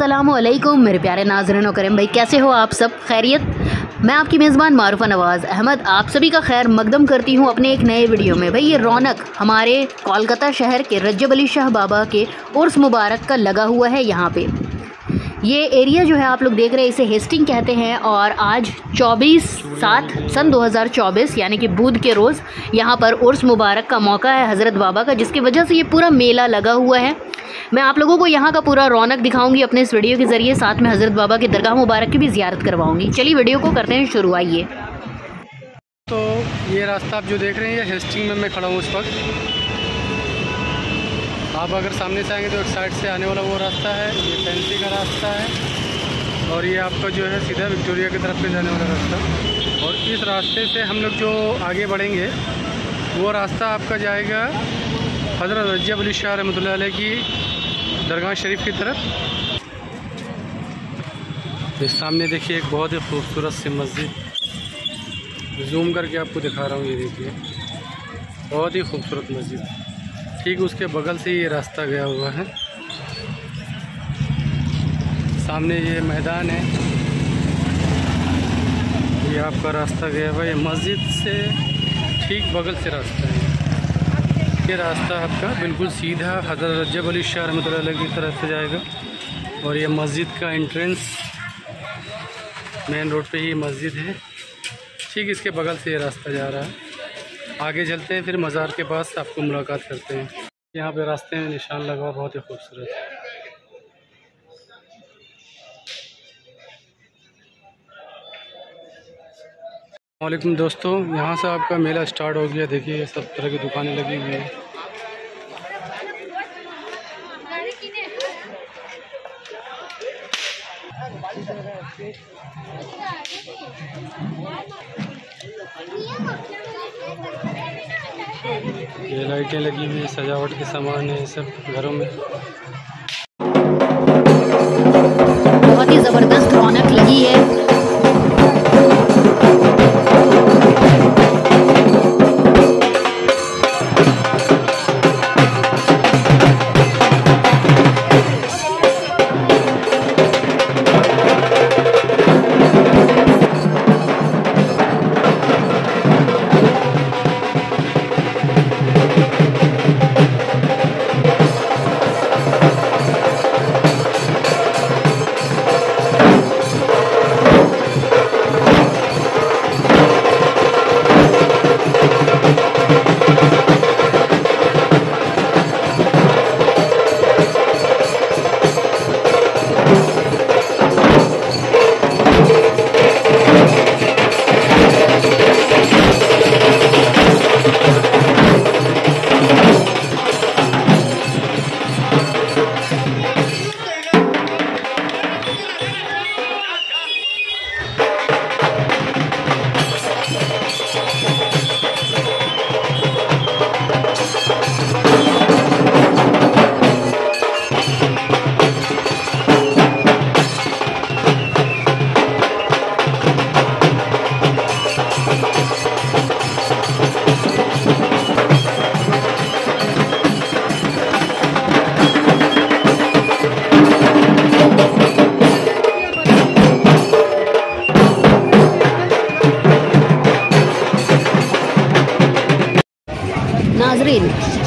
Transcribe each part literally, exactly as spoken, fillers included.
अस्सलामुअलैकुम मेरे प्यारे नाज़रीन और करीम भाई, कैसे हो आप सब? खैरियत? मैं आपकी मेज़बान मारूफा नवाज़ अहमद आप सभी का खैर मकदम करती हूँ अपने एक नए वीडियो में। भाई ये रौनक हमारे कोलकाता शहर के रज्जब अली शाह बाबा के उर्स मुबारक का लगा हुआ है। यहाँ पे ये एरिया जो है आप लोग देख रहे हैं, इसे हेस्टिंग कहते हैं। और आज चौबीस सात सन दो हज़ार चौबीस यानी कि बुध के रोज़ यहाँ पर उर्स मुबारक का मौका है हज़रत बाबा का, जिसकी वजह से ये पूरा मेला लगा हुआ है। मैं आप लोगों को यहाँ का पूरा रौनक दिखाऊंगी अपने इस वीडियो के ज़रिए, साथ में हज़रत बाबा के दरगाह मुबारक की भी ज़ियारत करवाऊंगी। चलिए वीडियो को करते हैं शुरू, आइए। तो ये रास्ता आप जो देख रहे हैं, ये हेस्टिंग में मैं खड़ा हूँ उस वक्त। आप अगर सामने से आएंगे तो एक साइड से आने वाला वो रास्ता है, ये फैंसी का रास्ता है। और ये आपका जो है सीधा विक्टोरिया की तरफ से जाने वाला रास्ता। और इस रास्ते से हम लोग जो आगे बढ़ेंगे वो रास्ता आपका जाएगा हज़रत रज्जब अली शाह रहमतुल्लाह अलैह की दरगाह शरीफ की तरफ। ये सामने देखिए एक बहुत ही खूबसूरत सी मस्जिद, जूम करके आपको दिखा रहा हूँ, ये देखिए बहुत ही खूबसूरत मस्जिद। ठीक उसके बगल से ये रास्ता गया हुआ है। सामने ये मैदान है, ये आपका रास्ता गया हुआ है। ये मस्जिद से ठीक बगल से रास्ता है। ये रास्ता आपका बिल्कुल सीधा हज़रत रज्जब अली शाह रहमतुल्लाह अलैह की तरफ से जाएगा। और ये मस्जिद का एंट्रेंस, मेन रोड पे ही मस्जिद है, ठीक इसके बगल से ये रास्ता जा रहा है। आगे चलते हैं, फिर मज़ार के पास आपको मुलाकात करते हैं। यहाँ पे रास्ते में निशान लगा हुआ, बहुत ही खूबसूरत है। वालेकुम दोस्तों, यहाँ से आपका मेला स्टार्ट हो गया। देखिए सब तरह की दुकानें लगी हुई हैं। ये लाइटें लगी हुई, सजावट के सामान है सब घरों में। बहुत ही ज़बरदस्त रौनक लगी है।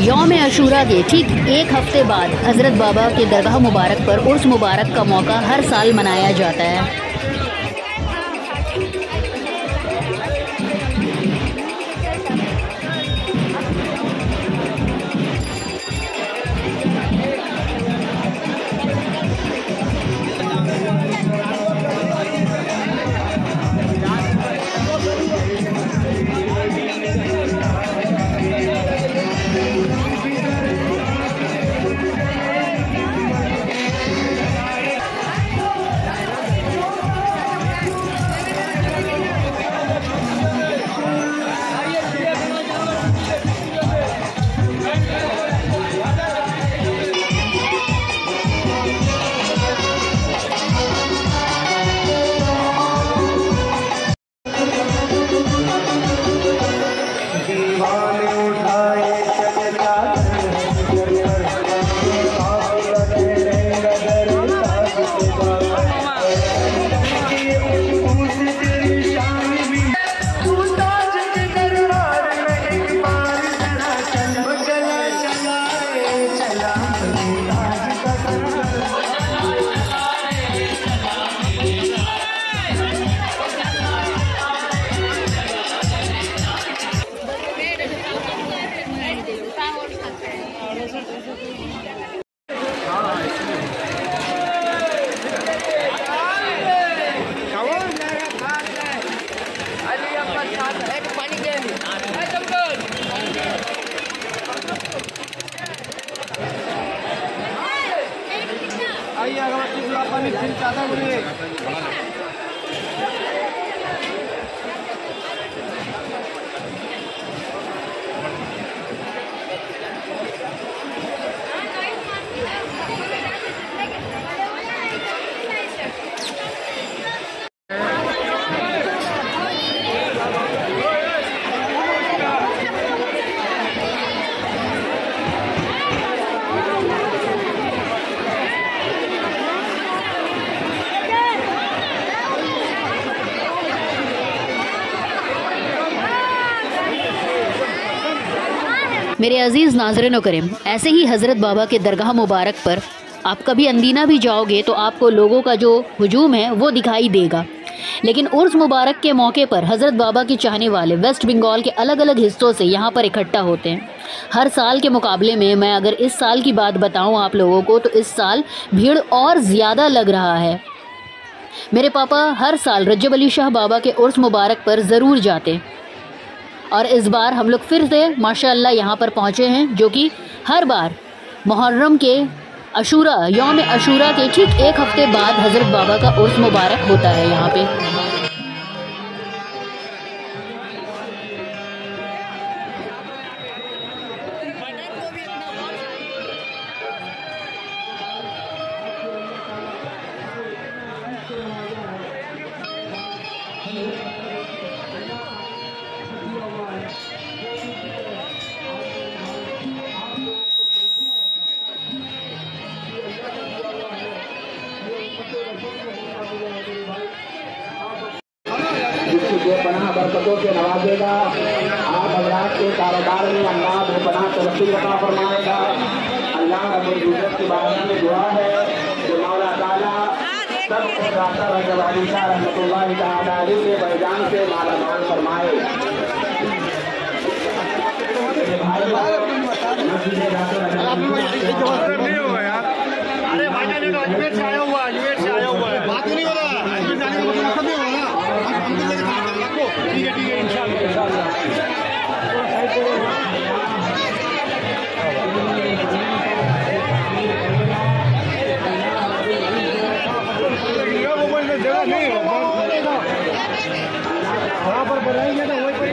यौम अशूरा के ठीक एक हफ्ते बाद हज़रत बाबा के दरगाह मुबारक पर उर्स मुबारक का मौका हर साल मनाया जाता है। मेरे अजीज़ नाज़रीन करीम, ऐसे ही हज़रत बाबा के दरगाह मुबारक पर आप कभी अंदीना भी जाओगे तो आपको लोगों का जो हुजूम है वो दिखाई देगा। लेकिन उर्स मुबारक के मौके पर हज़रत बाबा के चाहने वाले वेस्ट बंगाल के अलग अलग हिस्सों से यहाँ पर इकट्ठा होते हैं। हर साल के मुकाबले में मैं अगर इस साल की बात बताऊँ आप लोगों को तो इस साल भीड़ और ज़्यादा लग रहा है। मेरे पापा हर साल रज्जब अली शाह बाबा के उर्स मुबारक पर ज़रूर जाते हैं और इस बार हम लोग फिर से माशाल्लाह यहाँ पर पहुँचे हैं, जो कि हर बार मुहर्रम के अशूरा यौम अशूरा के ठीक एक हफ़्ते बाद हज़रत बाबा का उर्स मुबारक होता है यहाँ पे। बरकतों से नवाजेगा, आप हज़रात के कारोबार में अल्लाह बेपनाह तरक्की अता फरमाएगा। अल्लाह रब्बुल इज्जत की बारगाह में दुआ है कि मौला ताला सब को दाता रज्जब अली शाह रहमतुल्लाह तआला अलैहि के बैजान से मालामाल फरमाए। अरे भाई जान तो अजमेर से आया हुआ अजमेर से आया हुआ है, बात नहीं हो रहा अजमेर जाने का मतलब खत्म हो रहा। ठीक है ठीक है इंशाल्लाह इंशाल्लाह मोबाइल में जगह नहीं वहाँ पर बनाएंगे ना वहीं पर।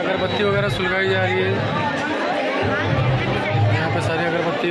अगरबत्ती वगैरह सुलगाई जा रही है यहाँ पे, सारी अगरबत्ती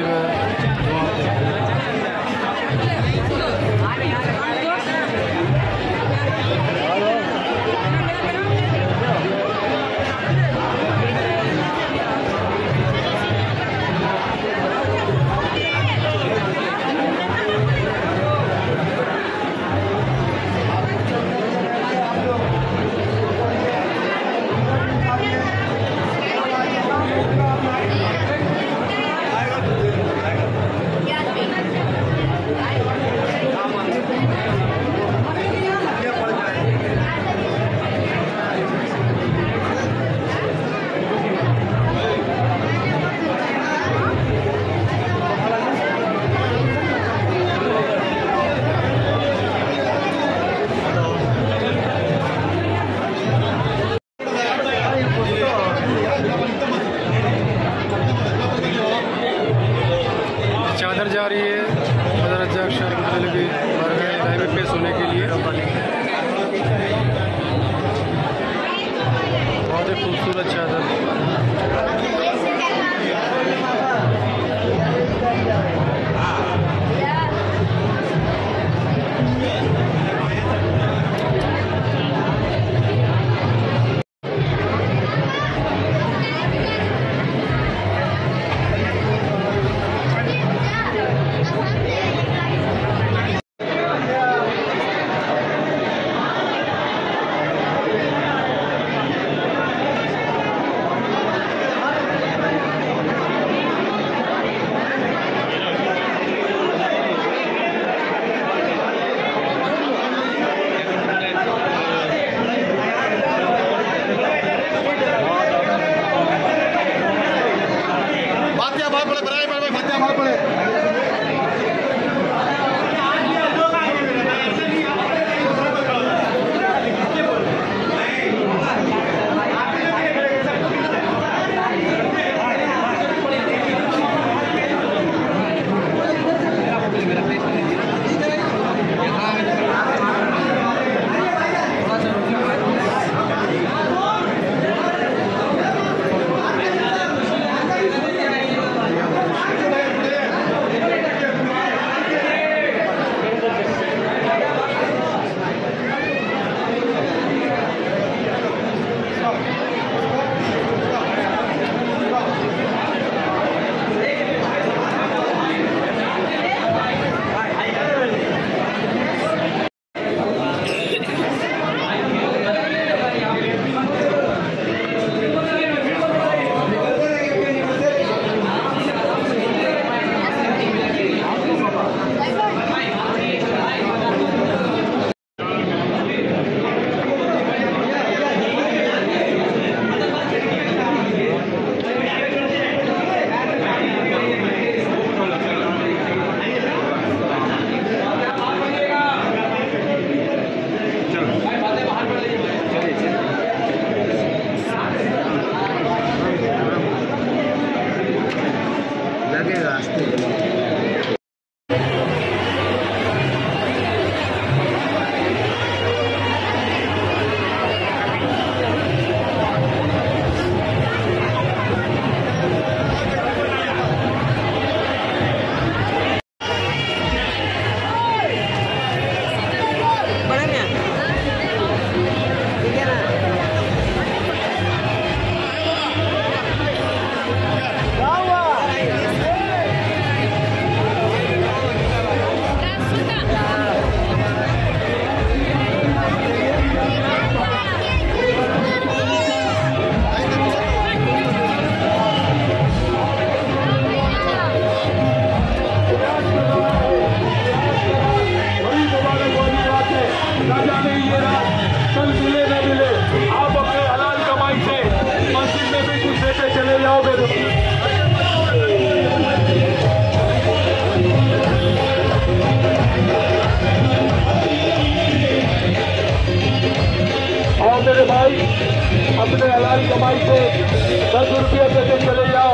तुम्हारी कमाई से दस रुपये पैसे चले जाओ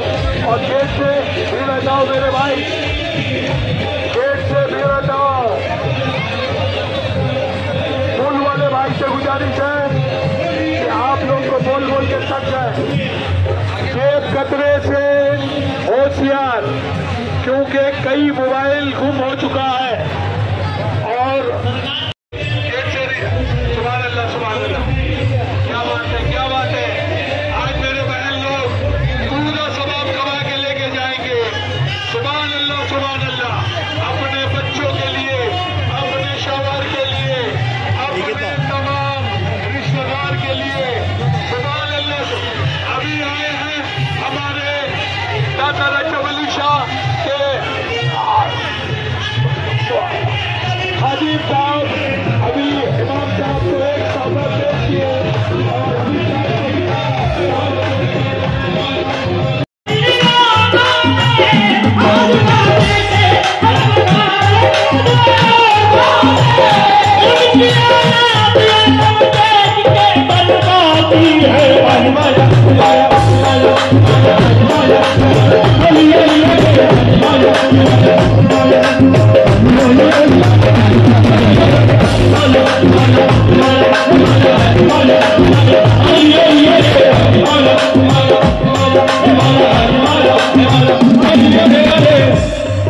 और गेट से भीड़ हटाओ मेरे भाई, गेट से भीड़ हटाओ। पुल वाले भाई से गुजारिश है कि आप लोग को बोल बोल के थक गए, एक खतरे से होशियार, क्योंकि कई मोबाइल गुम हो चुका है। और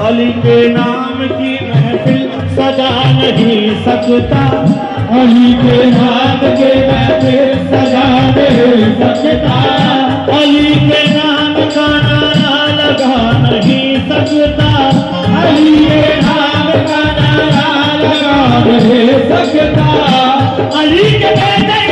अली के नाम की महफिल सजा नहीं सकता, अली के नाम के महफिल सजा नहीं सकता, अली के नाम का नारा लगा नहीं सकता, अली के नाम का नारा लगा नहीं सकता, अली के ना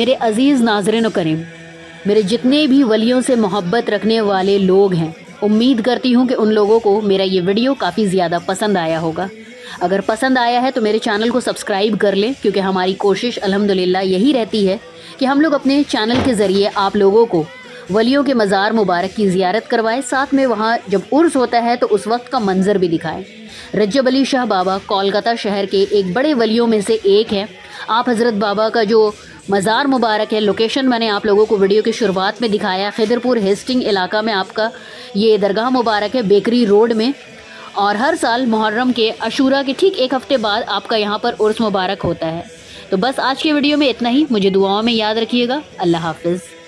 मेरे अज़ीज़ नाज़रीन करीम, मेरे जितने भी वलियों से मोहब्बत रखने वाले लोग हैं, उम्मीद करती हूँ कि उन लोगों को मेरा ये वीडियो काफ़ी ज़्यादा पसंद आया होगा। अगर पसंद आया है तो मेरे चैनल को सब्सक्राइब कर लें, क्योंकि हमारी कोशिश अल्हम्दुलिल्लाह यही रहती है कि हम लोग अपने चैनल के ज़रिए आप लोगों को वलियों के मज़ार मुबारक की ज़ियारत करवाएं, साथ में वहाँ जब उर्स होता है तो उस वक्त का मंज़र भी दिखाएं। रज्जब अली शाह बाबा कोलकाता शहर के एक बड़े वलियों में से एक हैं। आप हज़रत बाबा का जो मज़ार मुबारक है, लोकेशन मैंने आप लोगों को वीडियो की शुरुआत में दिखाया, खैदरपुर हेस्टिंग इलाका में आपका ये दरगाह मुबारक है, बेकरी रोड में। और हर साल मुहर्रम के अशूरा के ठीक एक हफ़्ते बाद आपका यहाँ पर उर्स मुबारक होता है। तो बस आज के वीडियो में इतना ही। मुझे दुआओं में याद रखिएगा। अल्लाह हाफिज़।